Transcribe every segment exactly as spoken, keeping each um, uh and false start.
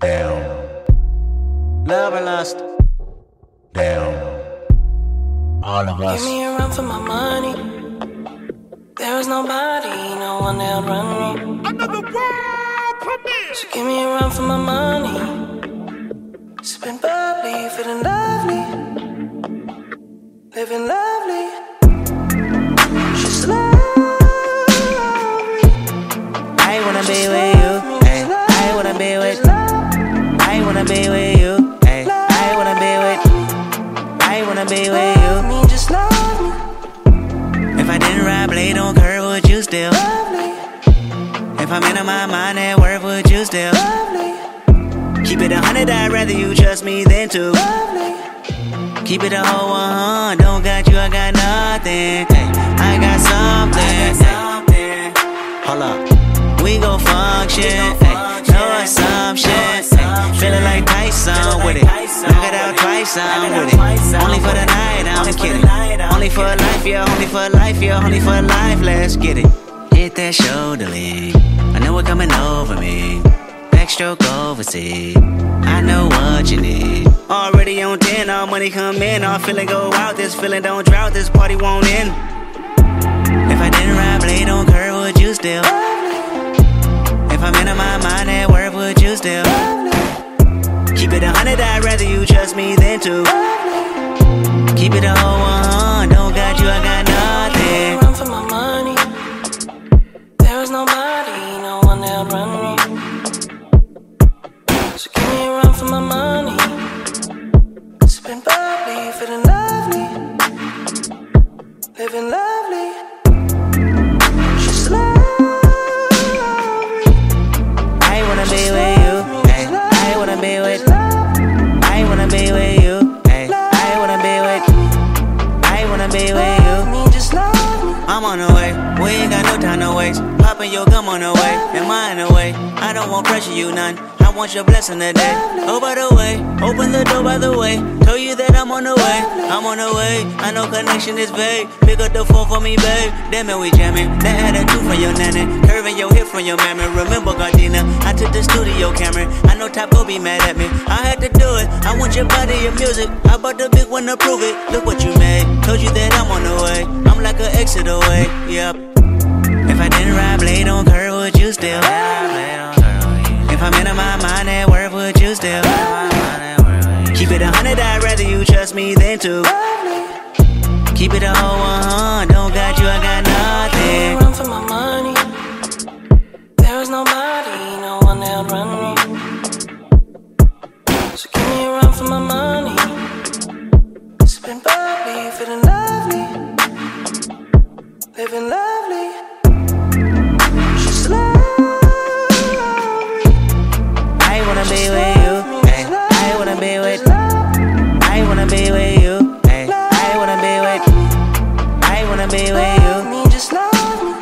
down. Love and lust, down. All of us. Give me a run for my money. There is nobody, no one that'll run me. Another world premiere. So give me a run for my money. Sipping bubbly, feeling lovely, living lovely. She's lovely. I wanna be with you. I wanna be with. I wanna be with you. I wanna be with. I wanna be with you. Me, just love me. If I didn't ride blade on curve, would you still love me? If I'm in my mind at work, would you still love me? Keep it a hundred, I'd rather you trust me than to love me. Keep it a whole one, don't got you, I got nothing. I got something. Hold up, we gon' function. No assumption, ay, feeling like Tyson, feelin' like with it. Knock it out twice, I'm with it. Only for the night, I'm kidding. Only for life, yeah, only for life, yeah, only for life, let's get it. Hit that shoulder lean, I know what's coming over me. Backstroke overseas, I know what you need. Already on ten, all money come in, all feeling go out. This feeling don't drought, this party won't end. If I didn't ride blade on curve, would you still? If I'm in my mind at work, would you still love me? Keep it a hundred, I'd rather you trust me than to love me. Keep it a whole one, don't got you, I got nothing. Run for my money. There is nobody, no one that'll run me. So give me a run for my money. Sipping bubbly, feeling lovely, living lovely. She's lovely. Popping your gum on the way, and mine away. I don't want pressure, you none. I want your blessing today. Oh, by the way, open the door, by the way. Tell you that I'm on the way, I'm on the way. I know connection is vague. Pick up the phone for me, babe. Damn it, we jamming. That had a two from your nanny, curving your hip from your mammy. Remember, Gardena, I took the studio camera. I know Typo be mad at me. I had to do it. I want your body, your music. I bought the big one to prove it. Look what you made. Told you that I'm on the way. I'm like an exit away. Yep. If I didn't ride blade on curve, would you still love me? If I'm in my mind at work, would you still love me? Keep it a hundred, I'd rather you trust me than to love me. Keep it a whole one, don't got you, I got nothing. Run for my money. There is nobody, no one that'll run me. So give me a run for my money. Sipping bubbly, feeling lovely, living lovely. I wanna be with you, ay, I wanna be with. I wanna be with you, ay, I wanna be with. I wanna be with you. Me, just love me.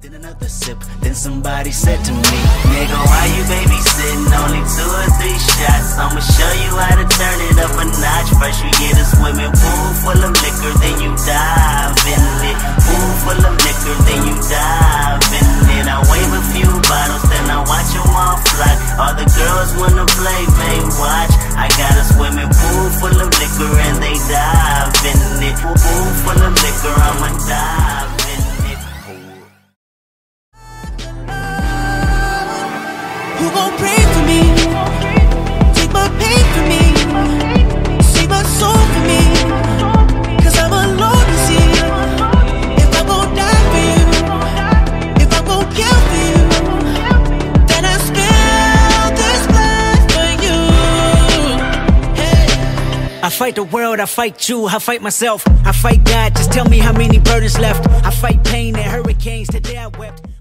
Then another sip, then somebody said to me, nigga, why you babysitting? Only two or three shots. I'ma show you how to turn it up a notch. First you get a swimming pool full of liquor, then you dive. I fight the world, I fight you, I fight myself, I fight God, just tell me how many burdens left. I fight pain and hurricanes, today I wept.